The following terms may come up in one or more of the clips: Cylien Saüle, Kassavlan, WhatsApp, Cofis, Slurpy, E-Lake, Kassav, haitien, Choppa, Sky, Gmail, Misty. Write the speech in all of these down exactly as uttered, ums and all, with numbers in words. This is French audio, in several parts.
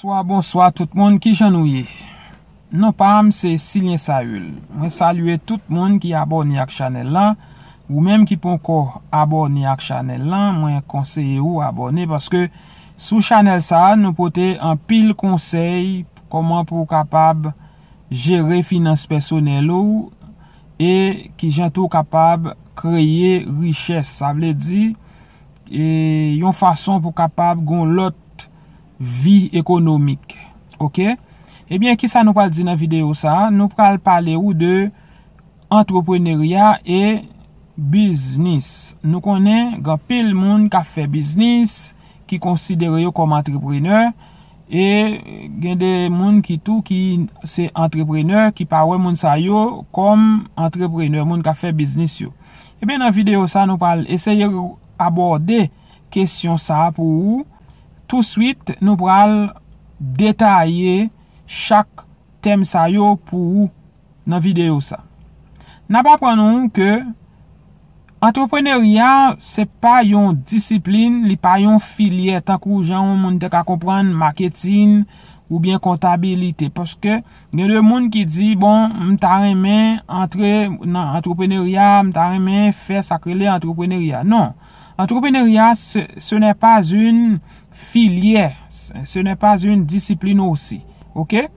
Bonsoir, bonsoir tout le monde qui j'ennuie. Non pas c'est Cylien Saüle. Je salue tout le monde qui est abonné à la chaîne ou même qui peut encore abonné à la chaîne là, moi conseiller ou abonner parce que sous chaîne ça nous porter un pile conseil comment pour capable gérer finances personnelles ou et qui sont tout capable créer richesse. Ça veut dire et une façon pour capable gon l'autre vie économique. OK? Eh bien, qui ça nous parle dire dans la vidéo ça? Nous parle parler ou de entrepreneuriat et business. Nous connaissons grand pile monde qui fait business, qui considère comme entrepreneur et gen des monde qui tout qui c'est entrepreneur qui pas ouais monde ça yo comme entrepreneur monde qui fait business yo. Eh bien, dans la vidéo ça nous parle essayer aborder question ça pour vous. Tout de suite, nous allons détailler chaque thème ça yo pour dans vidéo ça. N'a pas prendre que entrepreneuriat c'est pas une discipline, li pas une filière tant que gens monde ka comprendre marketing ou bien comptabilité parce que il y a des monde qui dit bon, m'ta remen entrer dans entrepreneuriat, m'ta remen faire sacré l'entrepreneuriat. Non, entrepreneuriat ce, ce n'est pas une filière, ce n'est pas une discipline aussi. OK?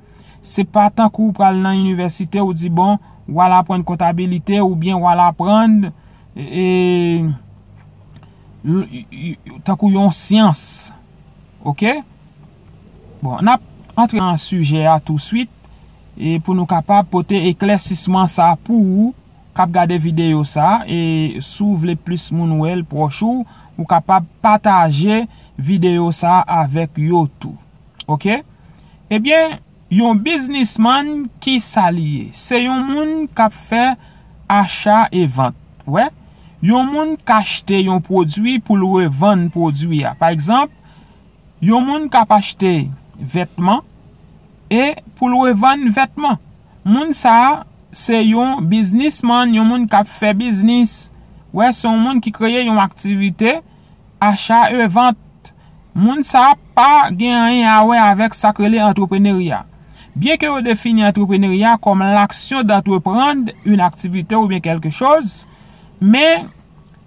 C'est pas tant qu'on parle dans l'université ou dit bon, voilà apprendre comptabilité ou bien voilà apprendre et tant qu'on yon science. OK? Bon, on a entré dans le sujet à tout de suite et pour nous capable porter éclaircissement ça pour cap garder vidéo ça et s'ouvre plus moun proche ou capable partager vidéo ça avec yo tout. OK? Eh bien, yon businessman qui s'allie, c'est yon moun qui fait achat et vente. Ouais. Yon moun qui achète yon produit pour le revendre produit. Par exemple, yon moun qui achète vêtements et pour le revendre vêtements. Moun ça c'est yon businessman, yon moun qui fait business. Ouais, c'est un monde qui crée une activité achat et vente. Moun sa pas gagné avec sacré entrepreneuriat. Bien que on définit entrepreneuriat comme l'action d'entreprendre une activité ou bien quelque chose, mais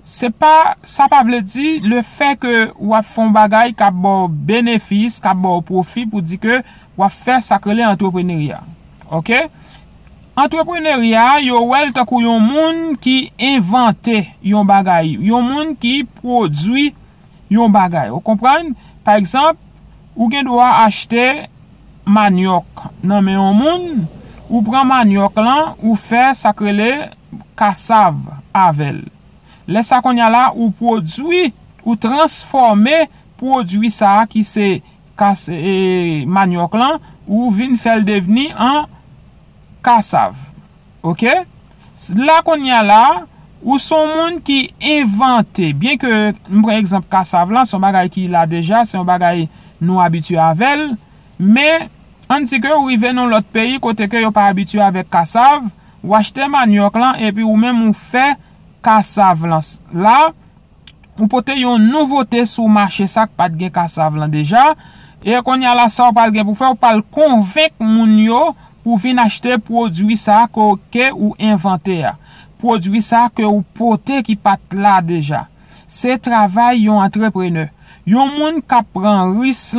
c'est pas ça pas veut dire le fait que ou a font bagay ka bon bénéfice, ka bon profit pour dire que ou a faire sacré entrepreneuriat. OK? Entrepreneuriat, yo wel takou yon moun qui invente yon bagay, yon moun qui produit yon bagay. Vous comprenez? Par exemple, ou gen doit acheter manioc. Non mais yon moun, ou prend manioc lan, ou fait sakrele kassav avel. Les sa konya la ou produit ou transformer produit ça qui c'est e, manioc lan ou vin fèl devni en kassav. OK? Là qu'on y a là, ou son monde qui inventé. Bien que, par exemple, Kassavlan, son bagay qui l'a déjà, c'est un bagay nous habitué avec elle. Mais, en dit que ou yve dans l'autre pays, côté que yon pas habitué avec Kassav, ou achete manioc lan, et puis ou même ou fait Kassavlan. Là, ou pote yon nouveauté sur marché ça, pas de gen Kassavlan déjà. Et qu'on y a là, ça, ou pas de gen pour faire, ou pas le convaincre moun yo, pour venir acheter produit ça que ou inventé produit ça que ou porter qui pas là déjà. C'est travail yon entrepreneur, yon moun ka prend risque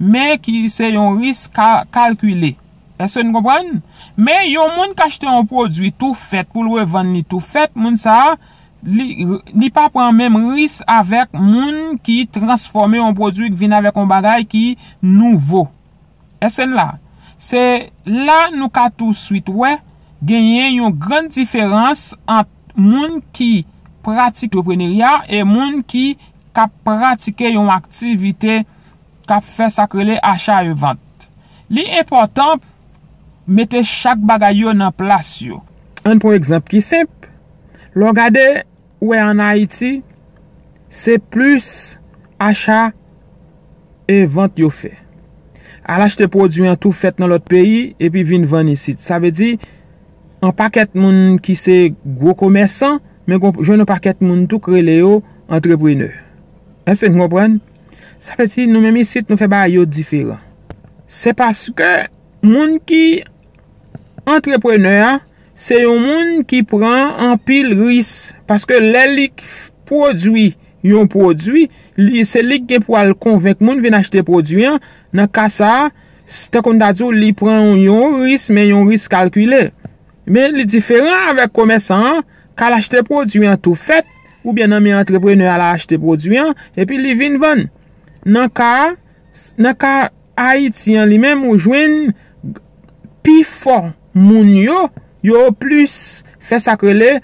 mais qui c'est yon risque calculé. Est-ce que vous comprenez? Mais yon moun ka acheter un produit tout fait pour le revendre ni tout fait, moun ça li, li pas prend même risque avec moun qui transformer un produit qui vient avec un bagage qui nouveau. Est-ce que là? C'est là nous ka tout suite ouais gagner une grande différence entre monde qui pratique l'entrepreneuriat et monde qui ka pratiquer une activité ka fait sacré achat et vente. L'important mettre chaque bagay en place yo. Un pour exemple qui simple. Lo regarder ouais en Haïti, c'est plus achat et vente yo fait. À l'acheter produit en tout fait dans l'autre pays et puis vin vendre ici. Ça veut dire un paquet moun qui c'est gros commerçant mais je ne paquet moun tout créé entrepreneur. Est-ce que vous comprenez? Ça veut dire nous même ici nous fait ba yo différent. c'est parce que moun qui entrepreneur, c'est un monde qui prend en pile risque parce que les produit un produit, c'est lui qui pour convaincre moun vient acheter produit. Dans cas ça, c'est qu'on a dit il prend un risque mais un risque calculé. Mais le différent avec commerçant qu'à acheter produit en tout fait ou bien un entrepreneur à acheter produit et puis il vient vendre. Dans cas dans cas haïtien lui-même ou joine pi fort moun yo yo plus fait ça que les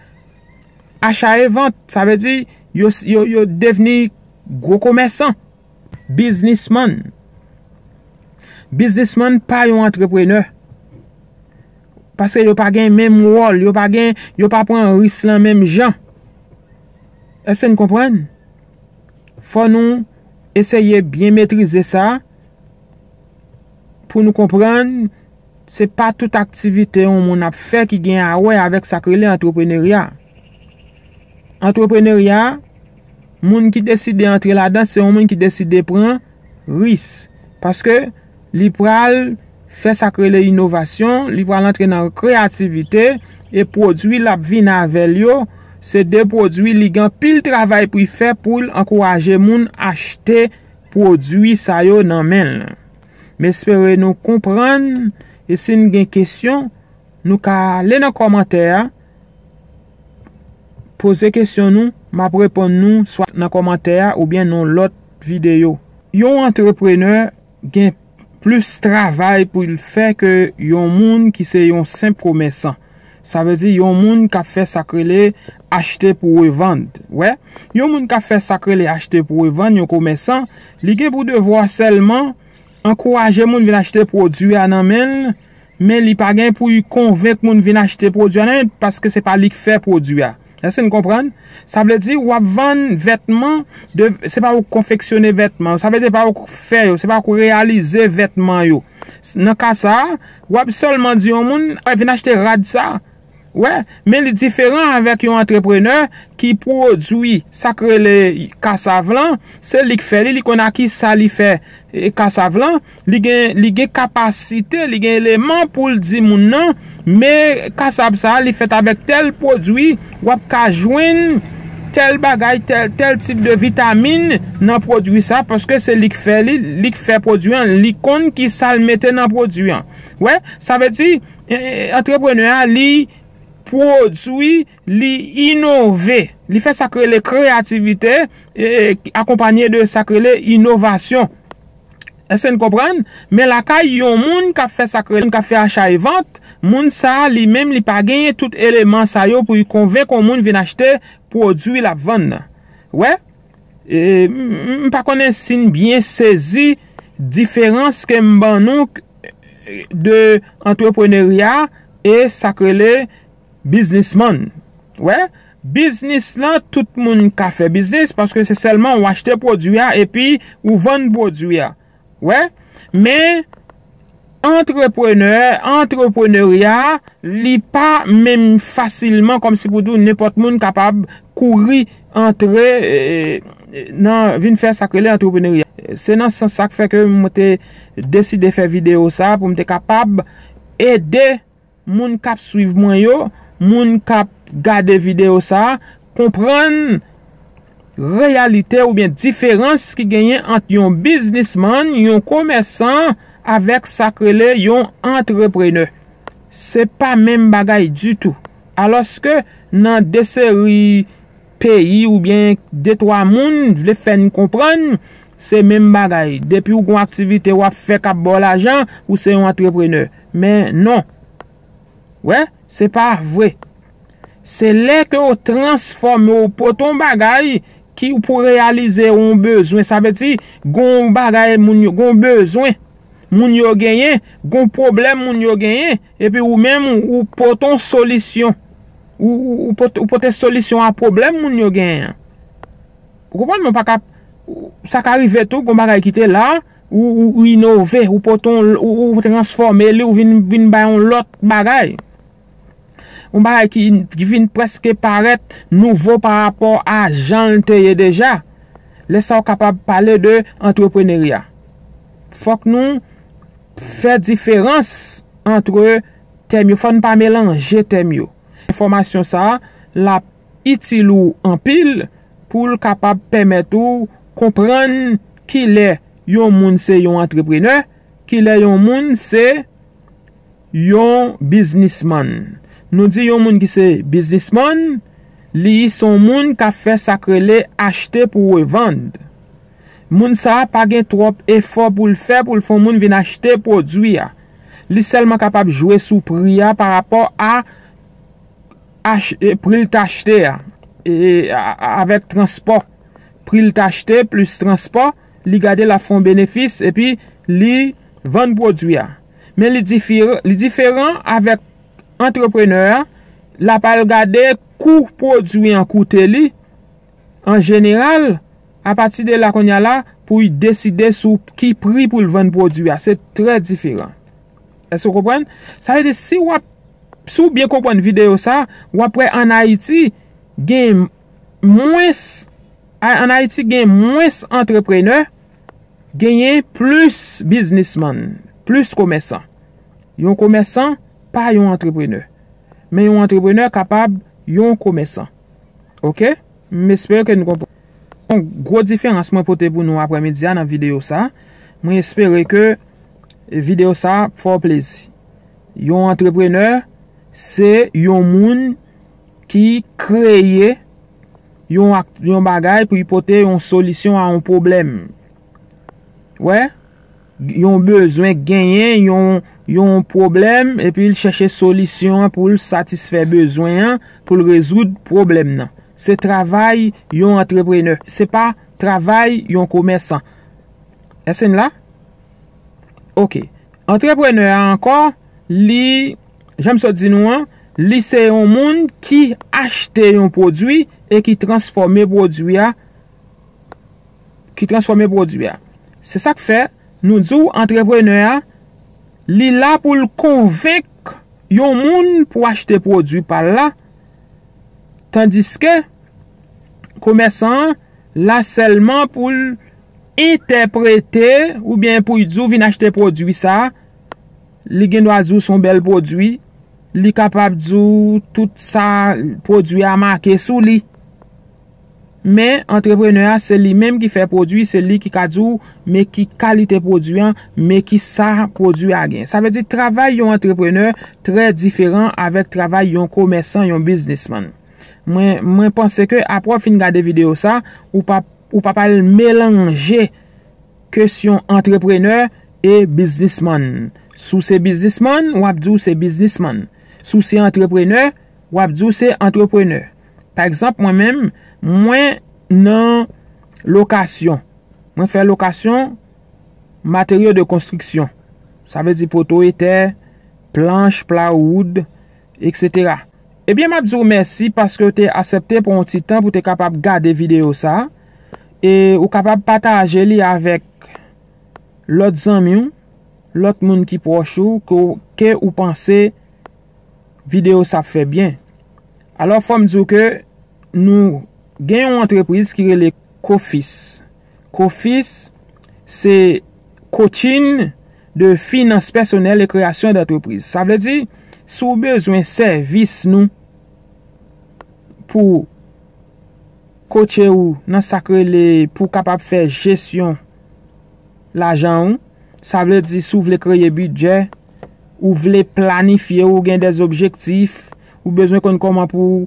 achats et ventes, ça veut dire yo yo, yo devenu gros commerçant, businessman. Businessman pas un entrepreneur. Parce que yo pas gain même rôle, yo pas gain, yo pas prend risque la même gens. Est-ce que vous comprenez? Faut nous essayer bien maîtriser ça pour nous comprendre. C'est pas toute activité on a fait qui gagne à ouais avec ça que l'entrepreneuriat. Entrepreneuriat, moun qui décide d'entrer là-dedans, c'est un moun qui décide de prendre risque parce que l'ipral fait ça que l'innovation, l'ipral entre dans créativité et produit la vin avec yo, c'est des produits li gagne pile travail pour faire pour encourager moun acheter produit ça yo nan men. Mais espérez nous comprendre. Et si nous avons des questions, nous pouvons aller dans les commentaires, poser des questions, nous pouvons répondre soit dans les commentaires ou bien dans l'autre vidéo. Un entrepreneur a plus de travail pour le faire que un monde qui est un simple commerçant. Ça veut dire un monde qui a fait sacré acheter pour revendre. Ouais, un monde qui a fait sacré acheter pour revendre, un commerçant, il a pour devoir seulement encourager moun vin acheter produit nan men, mais li pa gen pou y convaincre moun vin acheter produit nan men parce que c'est pas li qui fait produit. Est-ce que vous comprenez? Ça veut dire ou vendre vêtements, de c'est pas ou confectionner vêtements, ça veut dire pas ou faire, c'est pas ou réaliser vêtements yo. Nan ka ça, ou seulement di yon moun vin acheter rad ça. Ouais, mais le différent avec un entrepreneur qui produit sacré le Kassavlan, c'est lui qui fait, lui qu'on a qui ça lui fait Kassavlan, lui gagne lui gagne capacité, lui gagne élément pour le dire mon non, mais Kassav ça lui fait avec tel produit, ou ka joindre tel bagage, tel tel type de vitamine dans produit ça parce que c'est lui qui fait, lui qui fait produit, lui qu'on qui ça le mettait dans produit. Ouais, ça veut dire entrepreneur lui produit, l'innover. Il fait ça que les créativités et accompagné de ça que les innovations. Est-ce que vous comprenez? Mais la caille, yon moun ka fait ça que les fait achat et vente, moun sa li même li pa gagné tout élément sa yo pour y convaincre moun vient acheter produit la vendre. Ouais? Et m'pa connais si bien saisi différence que m'ban nou de entrepreneuriat et ça que les businessman. Ouais, business là tout moun ka fait business parce que c'est seulement ou acheter produit et puis ou vendre produit. Ouais, mais entrepreneur, entrepreneuriat, li pas même facilement comme si pour tout n'importe moun capable courir entrer et, et, non, vinn faire ça que l'entrepreneuriat. C'est dans ce sens ça fait que moi t'ai décidé faire vidéo ça pour m'être capable aider moun kap suivre moi yo. Moun kap gade vidéo ça, comprendre réalité ou bien différence qui gagne entre yon businessman, yon commerçant avec sa krele yon entrepreneur. C'est pas même bagaille du tout. Alors que dans des séries pays ou bien des trois moun, vle fè nou comprendre, c'est même bagaille. Depuis ou gon activité ou a fait kap bon l'argent ou c'est un entrepreneur. Mais non. Ouais, c'est pas vrai. C'est là que vous transformez au poton bagay qui pour réaliser un besoin. Ça veut dire, gon bagay moun yo, gon besoin, moun yo genyen, gon problème moun yo genyen, et puis ou même ou poton solution. Ou, ou, ou poton pot solution à problème moun yo genyen. Vous comprenez pas cap ça qu'arrive tout, gon bagay qui te là, ou, ou innover, ou poton, ou, ou transformer, ou vin, vin bayon l'autre bagay. On bagay qui qui vient presque paraître nouveau par rapport à Jean Teye déjà. Laissez-nous capable parler de entrepreneuriat. Faut que nous Fais différence entre thème yo, faut pas mélanger thème yo. Information ça la utile ou en pile pour capable permettre ou comprendre qui est yon moun c'est yon entrepreneur, qui est yon moun c'est yon businessman. Nous dit yon moun qui c'est businessman, li son moun ka fait sacré acheter pour revendre. Moun sa pa gen trop effort pour le faire pour le fon moun vinn acheter produit a. Li seulement capable jouer sous prix par rapport à prix l'acheter et avec transport. Prix l'acheter plus transport, li garder la fond bénéfice et puis li vendre produit a. Mais li différent, li différent avec entrepreneur, la pa regarder coût produit en coûté li en général. À partir de là qu'on y a là pour décider sur qui prix pour le vendre produit, c'est très différent. Est-ce que vous comprenez? Ça veut dire si vous si bien comprendre vidéo ça, ou après en Haïti, gain moins en Haïti gain moins entrepreneur, gain plus businessman, plus commerçant. Yon commerçant pas yon entrepreneur, mais yon entrepreneur capable yon commerçant. OK? J'espère que nous comprenons. Gros différence moi pote pour nous après-midi dans vidéo ça. Moi espérer que vidéo ça fort plaisir. Yon entrepreneur c'est yon moun qui crée yon yon bagay pour porter une solution à un problème. Ouais, yon besoin gagner yon yon problème et puis il chercher solution pour le satisfaire besoin pour le résoudre problème nan. C'est travail yon entrepreneur. C'est pas travail yon commerçant. Est-ce là? OK. Entrepreneur encore, li, j'aime ça dire nous, li c'est un monde qui achète un produit et qui transforme produit à, qui transforme produit à. C'est ça que fait, nous disons entrepreneur, li là pour le convaincre yon monde pour acheter produit par là. Tandis que, commerçant, là seulement pour interpréter, ou bien pour dire, vin acheter produit ça, li gen doit dire son bel produit, li capable dire tout ça, produit à marquer sous li. Mais, entrepreneur, c'est lui-même qui fait produit, c'est lui qui ka dire, mais qui qualité produit, mais qui ça produit à gain. Ça veut dire, travail yon entrepreneur, très différent avec travail yon commerçant, yon businessman. Moi pense que après fin garder vidéo ça ou pas ou pas pas mélanger question entrepreneur et businessman. Sous ces businessman ou abdou c'est businessman. Sous ces entrepreneur ou abdou c'est entrepreneur. Par exemple moi-même, moi non location. Moi fais location matériaux de construction. Ça veut dire poteau étaient, planche, plywood, et cetera. Eh bien, je vous remercie parce que vous avez accepté pour un petit temps pour être capable de garder vidéo ça. Et vous êtes capable de partager avec l'autre ami, l'autre monde qui est proche, que vous pensez vidéo ça fait bien. Alors, il faut me dire que nous avons une entreprise qui est le Cofis. Cofis, c'est coaching de finances personnelles et création d'entreprise. Ça veut dire... Si vous avez besoin de service nous pour coacher ou non sacré les pour capable faire gestion l'argent, ça veut dire si vous voulez créer budget, ou voulez planifier ou gain des objectifs, ou besoin qu'on comment pour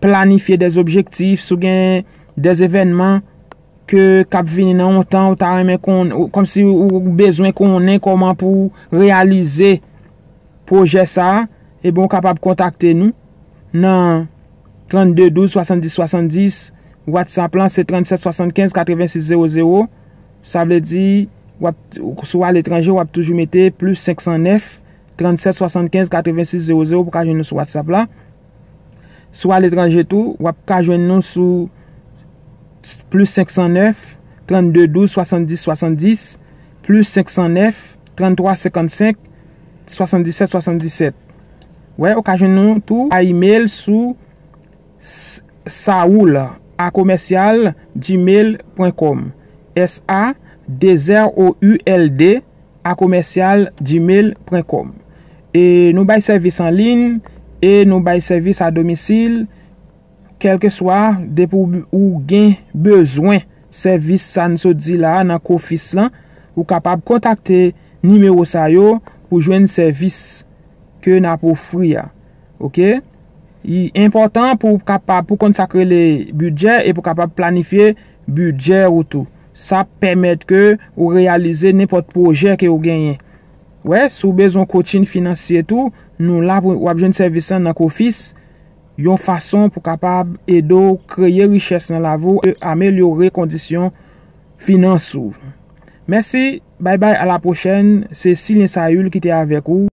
planifier des objectifs, sous gain des événements que cap venir dans longtemps ou ta comme si ou besoin qu'on ait comment pour réaliser projet ça et bon capable contacter nous dans trente-deux douze soixante-dix soixante-dix WhatsApp plan c'est trente-sept soixante-quinze quatre-vingt-six zéro zéro. Ça veut dire soit à l'étranger ou toujours mettez plus cinq cent neuf trente-sept soixante-quinze quatre-vingt-six zéro zéro pour qu'ajoute nous sur WhatsApp là soit à l'étranger tout ou qu'ajoute nous sous plus cinq cent neuf trente-deux douze soixante-dix soixante-dix plus cinq cent neuf trente-trois cinquante-cinq soixante-dix-sept soixante-dix-sept. Ouais, occasion nous tout à email sous Saüle à commercial gmail point com. S A D Z O U L D à commercial gmail point com. Et nous bail service en ligne et nous bail service à domicile, quel que soit des ou gain besoin service ça nous dit là dans office là, ou capable contacter numéro ça yo pour joindre service que n'a pour offrir. OK? Il est important pour capable pour consacrer les budgets et pour capable planifier budget ou tout. Ça permet que vous réalisez n'importe projet que vous gagnez. Ouais, si vous avez besoin de coaching financier tout, nous là pour avoir besoin de service dans notre office, une façon pour capable aider à créer richesse dans la vie et améliorer conditions financières. Merci, bye bye, à la prochaine. C'est Cylien Saüle qui était avec vous.